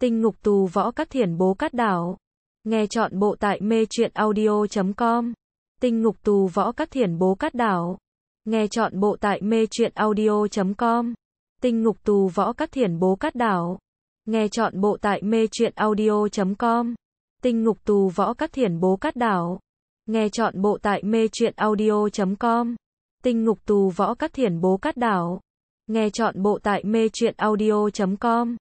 Tinh Ngục Tù Võ Các Thiển Bố Cát Đảo. Nghe trọn bộ tại metruyenaudio.com. Tinh Ngục Tù Võ Các Thiển Bố Cát Đảo. Nghe trọn bộ tại metruyenaudio.com. Tinh Ngục Tù Võ Các Thiển Bố Cát Đảo. Nghe trọn bộ tại metruyenaudio.com. Tinh Ngục Tù Võ Các Thiển Bố Cát Đảo. Nghe trọn bộ tại metruyenaudio.com. Tinh Ngục Tù Võ Các Thiển Bố Cát Đảo. Nghe trọn bộ tại metruyenaudio.com.